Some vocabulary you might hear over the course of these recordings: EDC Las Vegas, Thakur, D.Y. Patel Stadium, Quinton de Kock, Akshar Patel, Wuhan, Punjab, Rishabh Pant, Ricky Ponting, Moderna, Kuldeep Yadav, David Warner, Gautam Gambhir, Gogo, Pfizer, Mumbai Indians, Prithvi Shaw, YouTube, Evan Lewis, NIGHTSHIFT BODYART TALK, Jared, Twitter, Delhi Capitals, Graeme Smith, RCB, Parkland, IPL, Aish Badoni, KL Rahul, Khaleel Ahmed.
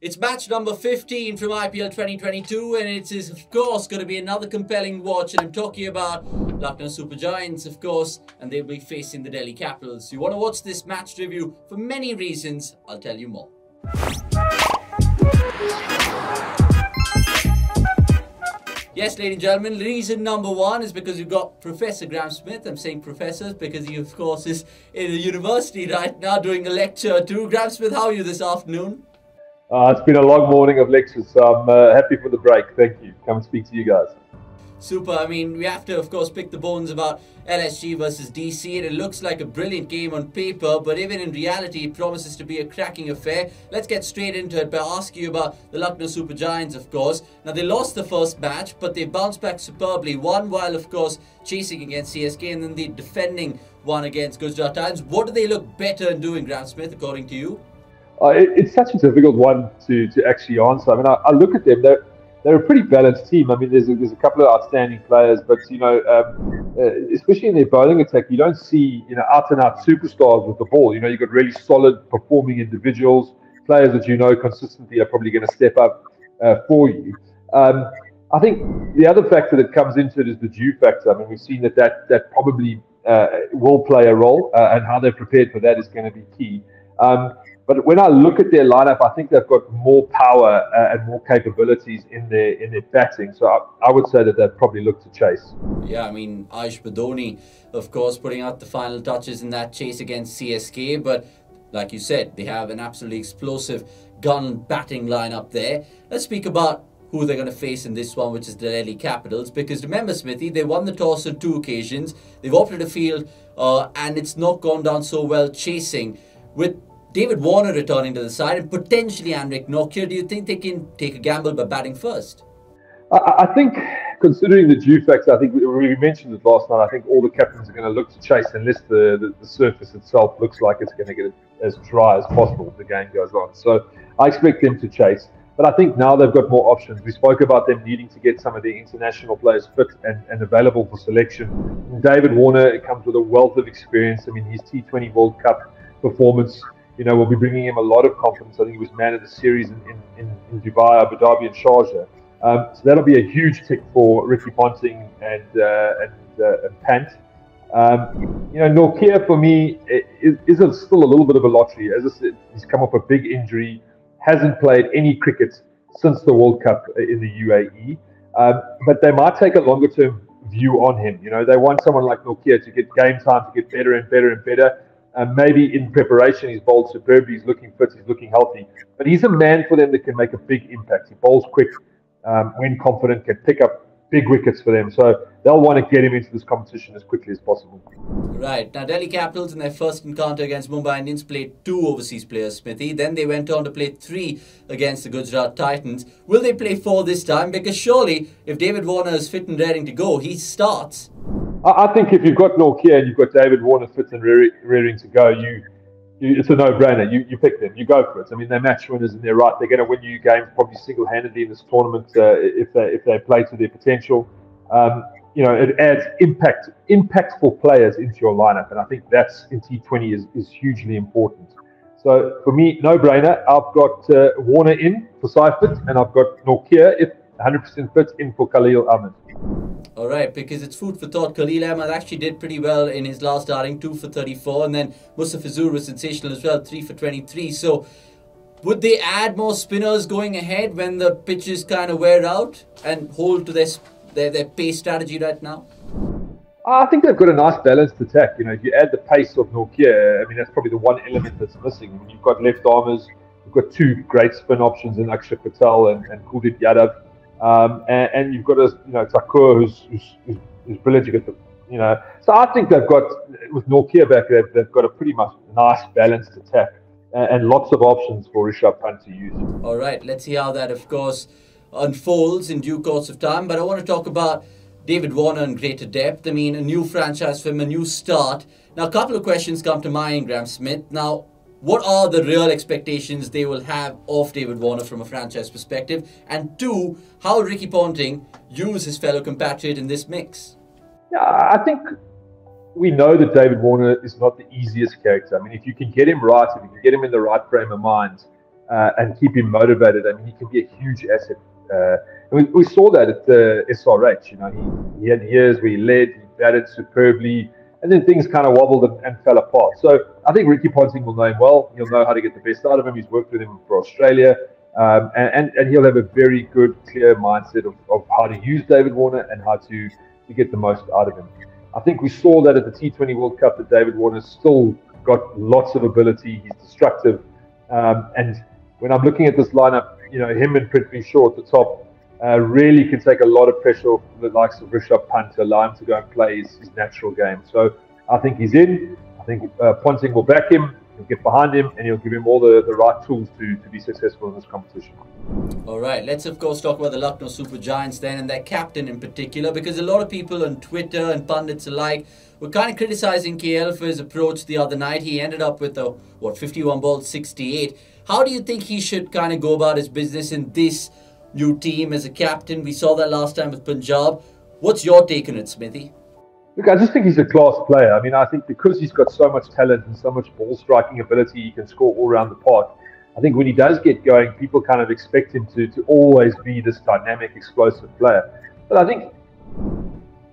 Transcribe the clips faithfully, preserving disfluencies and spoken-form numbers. It's match number fifteen from I P L twenty twenty-two, and it is, of course, going to be another compelling watch. And I'm talking about Lucknow Super Giants, of course, and they'll be facing the Delhi Capitals. You want to watch this match review for many reasons. I'll tell you more. Yes, ladies and gentlemen, reason number one is because you've got Professor Graeme Smith. I'm saying professors because he, of course, is in the university right now doing a lecture too. Graeme Smith, how are you this afternoon? Uh, it's been a long morning of lectures, so I'm uh, happy for the break. Thank you. Come and speak to you guys. Super. I mean, we have to, of course, pick the bones about L S G versus D C, and it looks like a brilliant game on paper, but even in reality, it promises to be a cracking affair. Let's get straight into it by asking you about the Lucknow Super Giants, of course. Now, they lost the first match, but they bounced back superbly. One while, of course, chasing against C S K, and then the defending one against Gujarat Titans. What do they look better in doing, Graeme Smith, according to you? Uh, it, it's such a difficult one to, to actually answer. I mean, I, I look at them, they're, they're a pretty balanced team. I mean, there's a, there's a couple of outstanding players, but, you know, um, uh, especially in their bowling attack, you don't see, you know, out-and-out superstars with the ball. You know, you've got really solid performing individuals, players that you know consistently are probably going to step up uh, for you. Um, I think the other factor that comes into it is the due factor. I mean, we've seen that that, that probably uh, will play a role, uh, and how they're prepared for that is going to be key. Um, But when I look at their lineup, I think they've got more power uh, and more capabilities in their in their batting. So I, I would say that they'd probably look to chase. Yeah, I mean, Aish Badoni, of course, putting out the final touches in that chase against C S K. But like you said, they have an absolutely explosive gun batting lineup there. Let's speak about who they're going to face in this one, which is the Delhi Capitals. Because remember, Smithy, they won the toss on two occasions. They've opted a field, uh, and it's not gone down so well chasing. With David Warner returning to the side and potentially Anrich Nortje, do you think they can take a gamble by batting first? I, I think, considering the due factor, I think we, we mentioned it last night, I think all the captains are going to look to chase unless the, the, the surface itself looks like it's going to get as dry as possible as the game goes on. So I expect them to chase. But I think now they've got more options. We spoke about them needing to get some of their international players fit and, and available for selection. David Warner comes with a wealth of experience. I mean, his T twenty World Cup performance, you know, we'll be bringing him a lot of confidence. I think he was man of the series in, in, in Dubai, Abu Dhabi and Sharjah. Um, so that'll be a huge tick for Ricky Ponting and, uh, and, uh, and Pant. Um, you know, Nortje for me is, is a, still a little bit of a lottery. As I said, he's come off a big injury, hasn't played any cricket since the World Cup in the U A E. Um, but they might take a longer term view on him. You know, they want someone like Nortje to get game time, to get better and better and better. And maybe in preparation, he's bowled superbly, he's looking fit, he's looking healthy. But he's a man for them that can make a big impact. He bowls quick, um, when confident, can pick up big wickets for them. So they'll want to get him into this competition as quickly as possible. Right. Now, Delhi Capitals in their first encounter against Mumbai Indians played two overseas players, Smithy. Then they went on to play three against the Gujarat Titans. Will they play four this time? Because surely, if David Warner is fit and raring to go, he starts. I think if you've got Nortje and you've got David Warner fit and rearing, rearing to go, you, you it's a no-brainer. You, you pick them. You go for it. I mean, they're match winners and they're right. They're going to win you games probably single-handedly in this tournament uh, if they if they play to their potential. Um, you know, it adds impact, impactful players into your lineup, and I think that's in T twenty is is hugely important. So for me, no-brainer. I've got uh, Warner in for Saifit, and I've got Nortje if one hundred percent fit in for Khaleel Ahmed. All right, because it's food for thought. Khaleel Ahmed actually did pretty well in his last outing, two for thirty-four. And then Mustafizur was sensational as well, three for twenty-three. So would they add more spinners going ahead when the pitches kind of wear out and hold to their, their, their pace strategy right now? I think they've got a nice balanced attack. You know, if you add the pace of Nortje, I mean, that's probably the one element that's missing. When you've got left-armers, you've got two great spin options in Akshar Patel and, and Kuldeep Yadav. Um, and, and you've got a, you know, Thakur who's, who's, who's brilliant. You got the, you know, so I think they've got, with Nortje back, they've, they've got a pretty much nice balanced attack and, and lots of options for Rishabh Pant to use. All right, let's see how that, of course, unfolds in due course of time. But I want to talk about David Warner in greater depth. I mean, a new franchise for him, a new start. Now, a couple of questions come to mind, Graeme Smith. Now, what are the real expectations they will have of David Warner from a franchise perspective? And two, how Ricky Ponting uses his fellow compatriot in this mix? Yeah, I think we know that David Warner is not the easiest character. I mean, if you can get him right, if you can get him in the right frame of mind, uh, and keep him motivated. I mean, he can be a huge asset. Uh, we, we saw that at the uh, S R H. You know, he, he had years where he led, he batted superbly, and then things kind of wobbled and, and fell apart. So I think Ricky Ponting will know him well. He'll know how to get the best out of him. He's worked with him for Australia. Um, and, and, and he'll have a very good, clear mindset of, of how to use David Warner and how to, to get the most out of him. I think we saw that at the T twenty World Cup that David Warner's still got lots of ability. He's destructive. Um, and when I'm looking at this lineup, you know, him and Prithvi Shaw at the top uh, really can take a lot of pressure off the likes of Rishabh Pant to allow him to go and play his, his natural game. So I think he's in. I think uh, Ponting will back him. He'll get behind him and he'll give him all the, the right tools to, to be successful in this competition. All right, let's of course talk about the Lucknow Super Giants then, and their captain in particular, because a lot of people on Twitter and pundits alike were kind of criticizing K L for his approach the other night. He ended up with a, what, fifty-one ball, sixty-eight. How do you think he should kind of go about his business in this new team as a captain? We saw that last time with Punjab. What's your take on it, Smithy? Look, I just think he's a class player. I mean, I think because he's got so much talent and so much ball striking ability, he can score all around the park. I think when he does get going, people kind of expect him to, to always be this dynamic, explosive player. But I think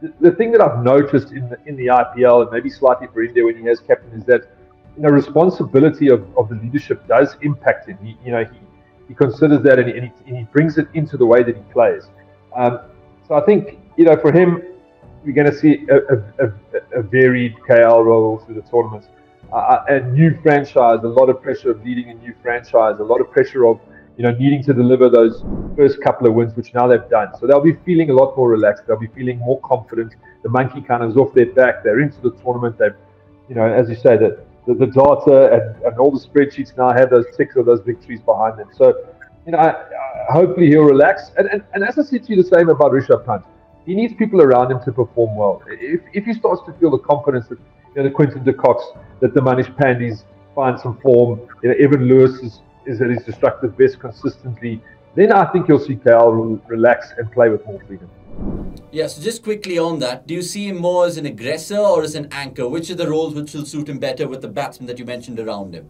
the, the thing that I've noticed in the, in the I P L, and maybe slightly for India when he has captain, is that, you know, responsibility of, of the leadership does impact him. He, you know, he, he considers that and he, and, he, and he brings it into the way that he plays. Um, so I think, you know, for him, we're going to see a, a, a varied K L Rahul through the tournament. Uh, a new franchise, a lot of pressure of leading a new franchise, a lot of pressure of, you know, needing to deliver those first couple of wins, which now they've done. So they'll be feeling a lot more relaxed. They'll be feeling more confident. The monkey kind of is off their back. They're into the tournament. They've, you know, as you say, the, the, the data and, and all the spreadsheets now have those ticks of those victories behind them. So, you know, I, I, hopefully he'll relax. And, and, and as I said to you the same about Rishabh Pant, he needs people around him to perform well. If, if he starts to feel the confidence that, you know, the Quinton de Kock, that the Manish Pandeys find some form, you know, Evan Lewis is, is at his destructive best consistently, then I think you'll see K L relax and play with more freedom. Yeah, so just quickly on that, do you see him more as an aggressor or as an anchor? Which are the roles which will suit him better with the batsmen that you mentioned around him?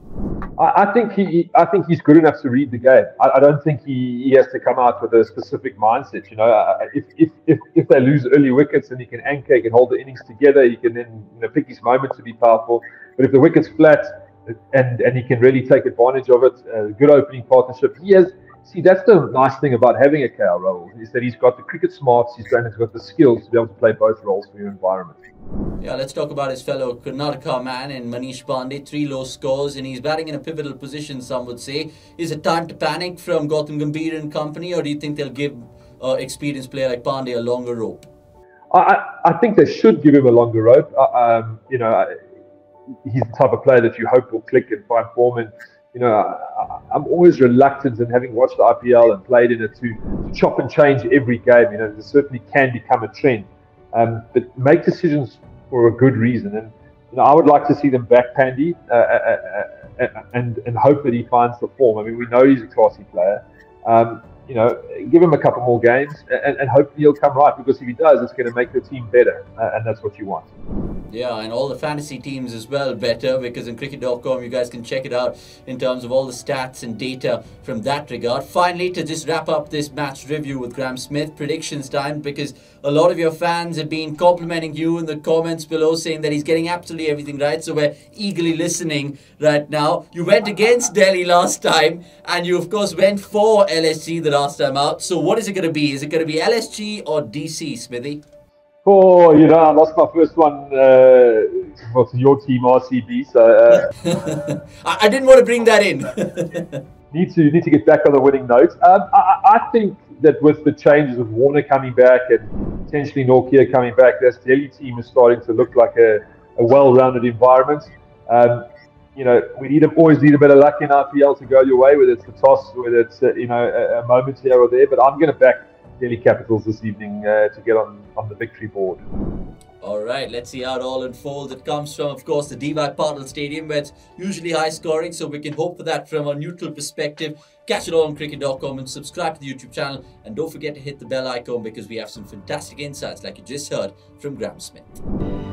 I, I think he, I think he's good enough to read the game. I, I don't think he, he has to come out with a specific mindset. You know, if if if, if they lose early wickets, then he can anchor, he can hold the innings together, he can then, you know, pick his moments to be powerful. But if the wicket's flat, and and he can really take advantage of it, uh, good opening partnership. He has. See, that's the nice thing about having a K L Rahul, is that he's got the cricket smarts, he's got the skills to be able to play both roles for your environment. Yeah, let's talk about his fellow Karnataka man and Manish Pandey. Three low scores, and he's batting in a pivotal position, some would say. Is it time to panic from Gautam Gambhir and company, or do you think they'll give an uh, experienced player like Pandey a longer rope? I, I think they should give him a longer rope. Uh, um, you know, I, he's the type of player that you hope will click and find form and, you know, I, I'm always reluctant, and having watched the I P L and played in it, to chop and change every game. You know, it certainly can become a trend. Um, but make decisions for a good reason. And, you know, I would like to see them back Pandey uh, uh, uh, and, and hope that he finds the form. I mean, we know he's a classy player. Um, you know, give him a couple more games and, and hopefully he'll come right, because if he does, it's going to make the team better. Uh, and that's what you want. Yeah, and all the fantasy teams as well better, because in cricket dot com you guys can check it out in terms of all the stats and data from that regard. Finally, to just wrap up this match review with Graeme Smith, predictions time, because a lot of your fans have been complimenting you in the comments below, saying that he's getting absolutely everything right, so we're eagerly listening right now. You went against Delhi last time, and you of course went for L S G the last time out. So what is it going to be? Is it going to be L S G or D C, Smithy? Oh, you know, I lost my first one uh, well, to your team, R C B. So uh, I didn't want to bring that in. need to need to get back on the winning note. Um, I, I think that with the changes of Warner coming back and potentially Nortje coming back, this Delhi team is starting to look like a, a well-rounded environment. Um, you know, we need always need a bit of luck in I P L to go your way, whether it's the toss, whether it's uh, you know a, a moment here or there. But I'm going to back Delhi Capitals this evening uh, to get on, on the victory board. All right, let's see how it all unfolds. It comes from, of course, the D Y Patel Stadium, where it's usually high scoring, so we can hope for that from a neutral perspective. Catch it all on cricket dot com and subscribe to the YouTube channel. And don't forget to hit the bell icon, because we have some fantastic insights, like you just heard from Graeme Smith.